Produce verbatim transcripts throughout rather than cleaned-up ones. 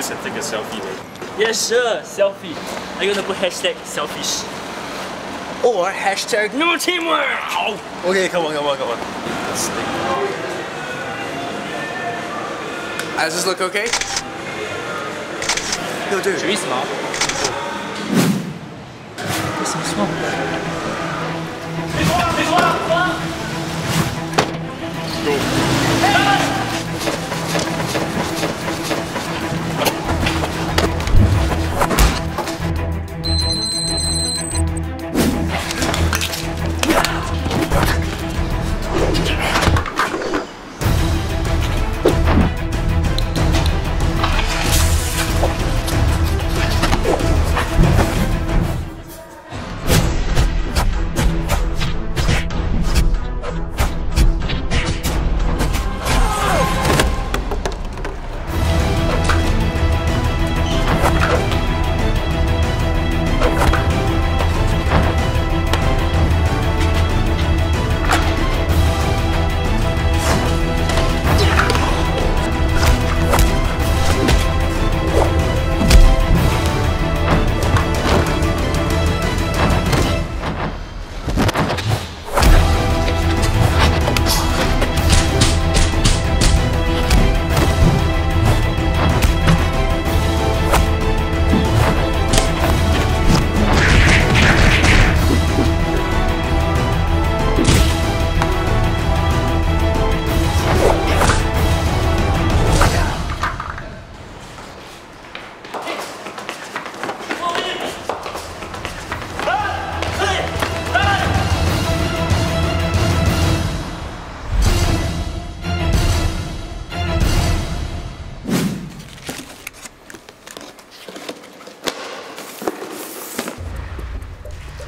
this and take a selfie then? Yes, sure, selfie. I'm gonna put hashtag selfish. Or hashtag no teamwork! Ow. Okay, come on, come on, come on. Let's take it. Does this look okay? No, dude. Should we smile? There's some smoke. Go.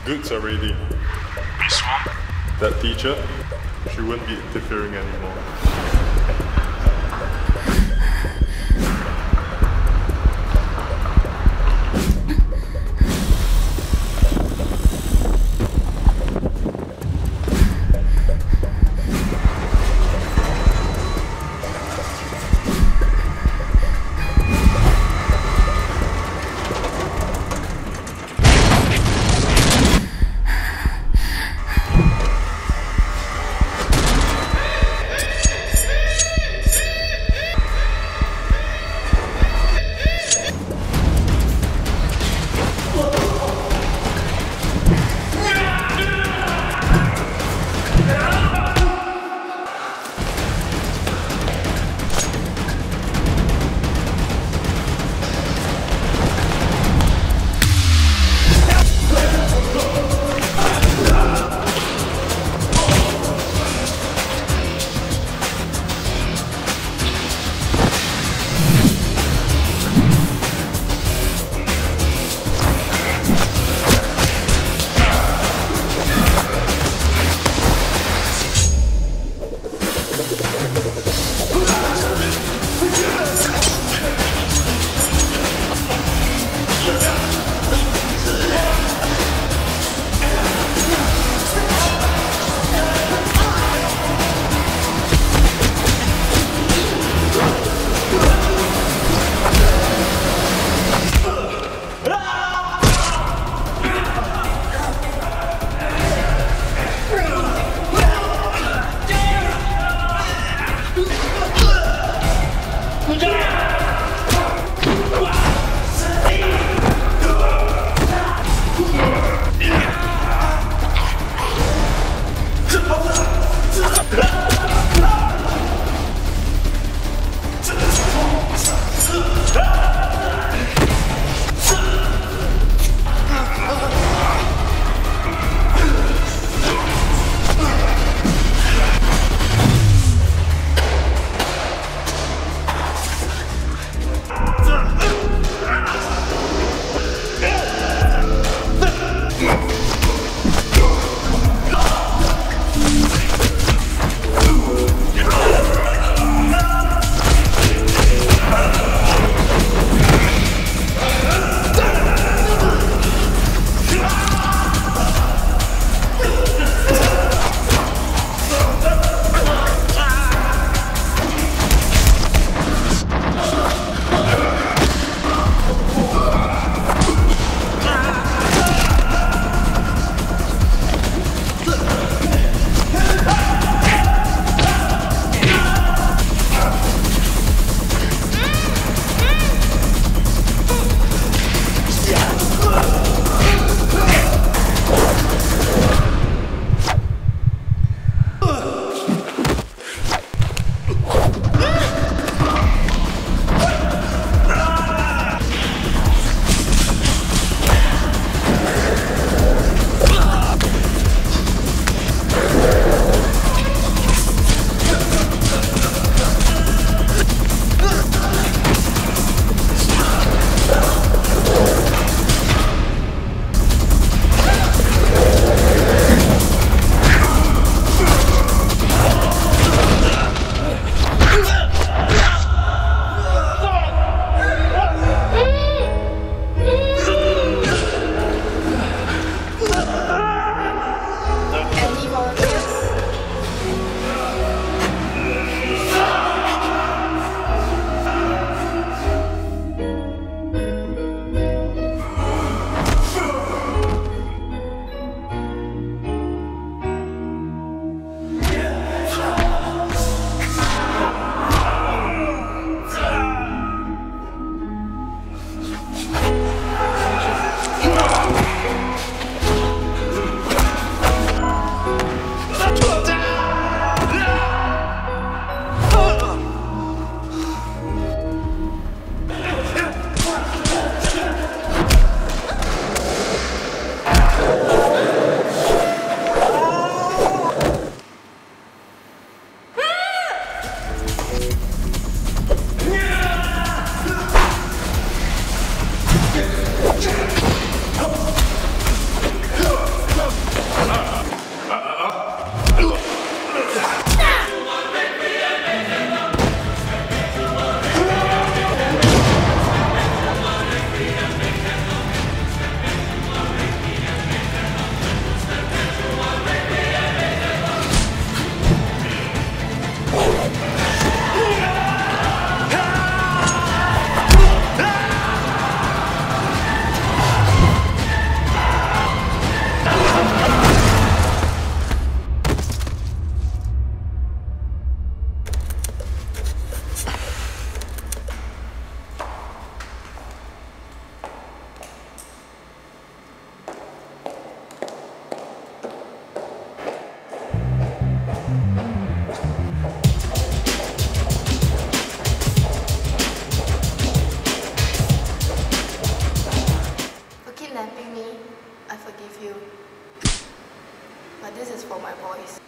Goods are ready. Miss Wong? That teacher, she wouldn't be interfering anymore. but this is for my voice.